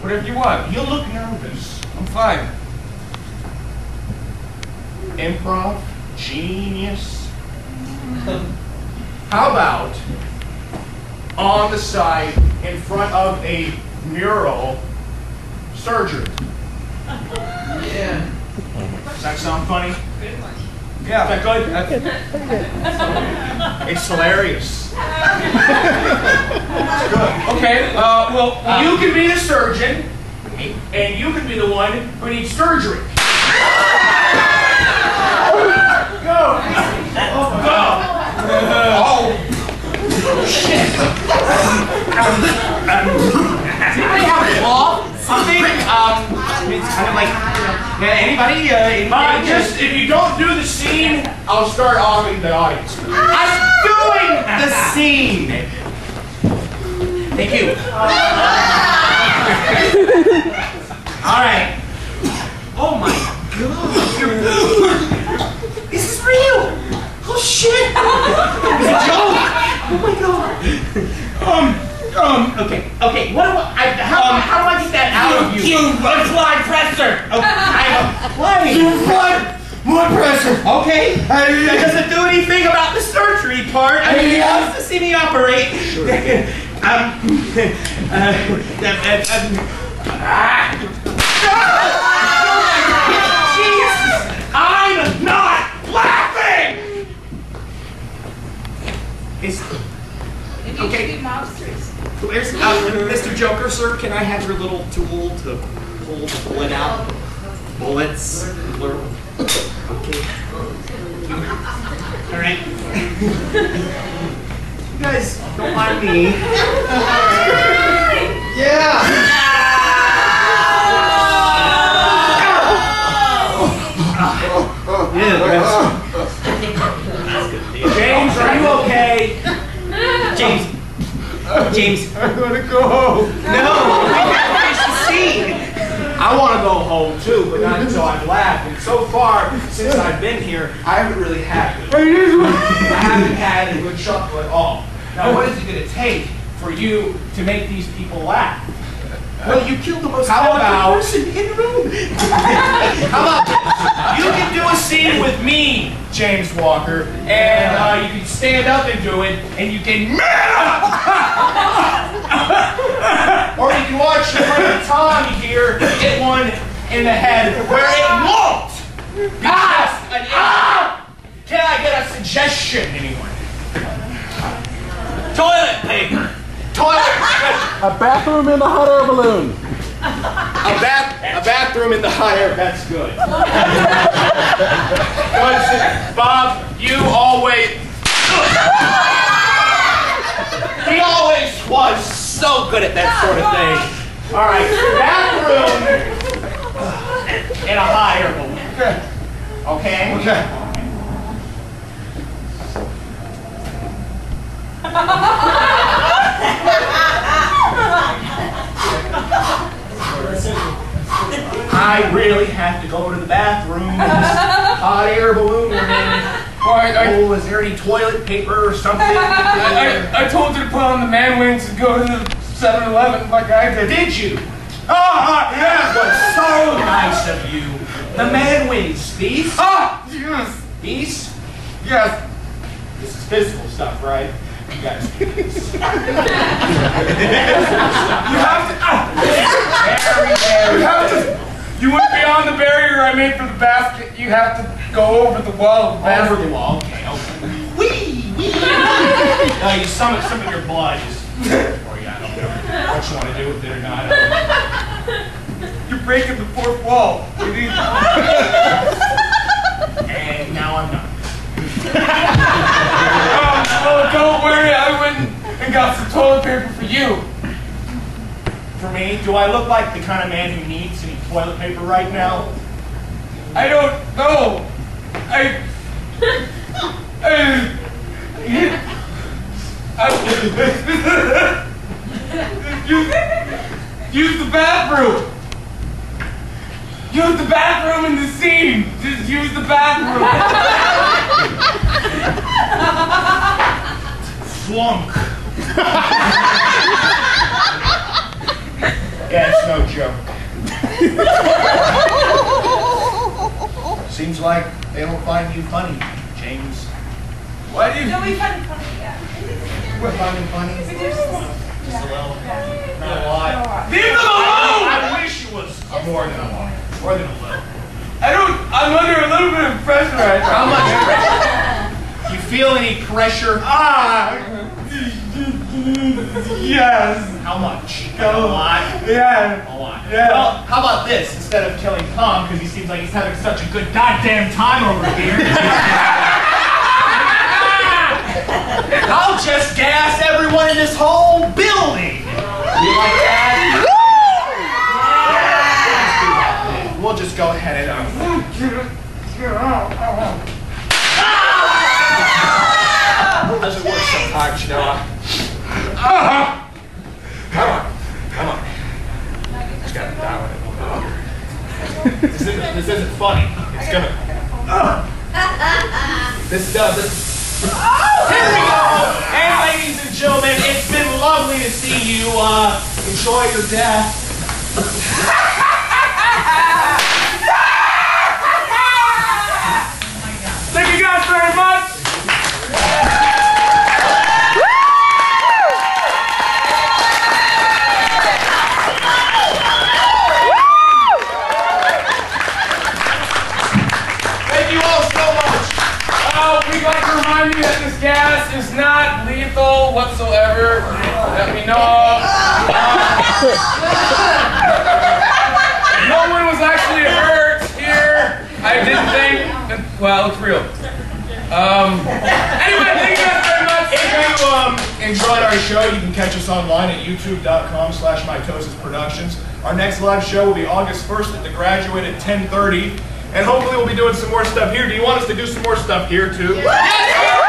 Whatever you want. You'll look nervous. I'm fine. Improv? Genius? How about on the side in front of a mural surgery? Yeah. Does that sound funny? Yeah. Is that good? It's hilarious. It's good. Okay, well, you can be the surgeon, and you can be the one who needs surgery. Go! Go! Oh, shit! Does anybody have a ball? Something? It's kind of like... Yeah, anybody? Just, if you don't do the scene, I'll start offing the audience. I'm doing the scene! Thank you. Alright. Oh my god. This is real! Oh shit! It's a joke! Oh my god. Okay, what do how do I get that out of you? You blood pressure! Blood pressure! Okay. It doesn't do anything about the surgery part. I mean, he wants to see me operate. Sure. Jesus! I'm not laughing! Okay. Where's Mr. Joker, sir? Can I have your little tool to pull the bullet out? Bullets, plural. Okay. All right. You guys don't mind me. Yeah. That's good. James, are you okay? James. I want to go home. No. I want to go home too, but not until I've laughed. And so far, since I've been here, I haven't really had it. I haven't had a good chuckle at all. Now, what is it going to take for you to make these people laugh? Well, you killed the most talented person in the room. How about you can do a scene with me, James Walker, and you can stand up and do it, and you can or you can watch your friend Tom here hit one in the head where it won't. Can I get a suggestion, anyone? Toilet paper. A bathroom in the hot air balloon. A bathroom in the hot air. That's good. Bob, you always. He always was so good at that sort of thing. All right, bathroom in a hot air balloon. Okay. I really have to go to the bathroom. Hot air balloon. Oh, is there any toilet paper or something? I told you to put on the man wings and go to the 7-Eleven like I did. Did you? Ah, yeah, that was so nice of you. The man wings. These? Ah, yes. These? Yes. This is physical stuff, right? You guys. You have to. Very, very. You have to. You went beyond the barrier I made for the basket. You have to go over the wall of the basket. Over the wall. Okay. Wee! Wee! Now you summon some of your blood. Or yeah, I don't know what you want to do with it or not. You're breaking the fourth wall. And now I'm done. Oh, don't worry, I went and got some toilet paper for you. For me, do I look like the kind of man who needs any toilet paper right now? I don't know. Use the bathroom. Use the bathroom in the scene. Just use the bathroom. Flunk. Yeah, it's no joke. Seems like they don't find you funny, James. Why do you... No, we find it funny, yeah. We're finding funny. Just a little. Yeah. Not a lot. Leave them alone! I wish it was more than a lot. More than a little. I don't... I'm under a little bit of pressure right now. How much pressure? Do you feel any pressure? Yes. How much? A lot? Yeah. A lot. Yeah. Well, how about this? Instead of killing Tom, because he seems like he's having such a good goddamn time over here. I'll just gas everyone in this whole building. You like that? Yeah. We'll just go ahead and... Doesn't work sometimes, you know. Come on, come on. Just gotta die with it. This isn't funny. It's gonna. This does it. Here we go. And ladies and gentlemen, it's been lovely to see you. Enjoy your death. Is not lethal whatsoever that we know of. No one was actually hurt here. I didn't think. Well, it's real. Anyway, thank you guys very much. If you enjoyed our show, you can catch us online at youtube.com/Mitosis Productions. Our next live show will be August 1st at The Graduate at 10:30. And hopefully we'll be doing some more stuff here. Do you want us to do some more stuff here, too? Yes!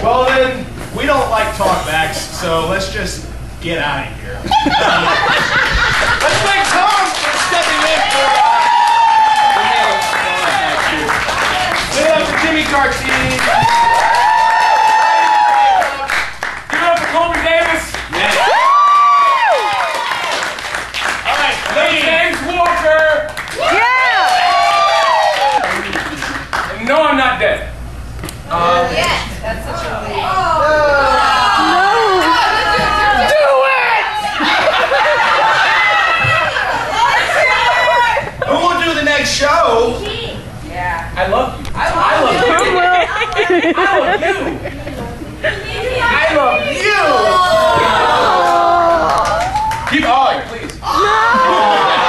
Well then, we don't like talkbacks, so let's just get out of here. Let's thank Tom for stepping in for the nails. Give it up for Jimmy Cartini. Give it up for Colby Davis. Yes. All right, James Walker. Yeah. And no, I'm not dead. Yes. That's such a thing. No! Do it! Who will do the next show? Yeah. I love you. I love you. I love you. I love you. Keep going, please. No!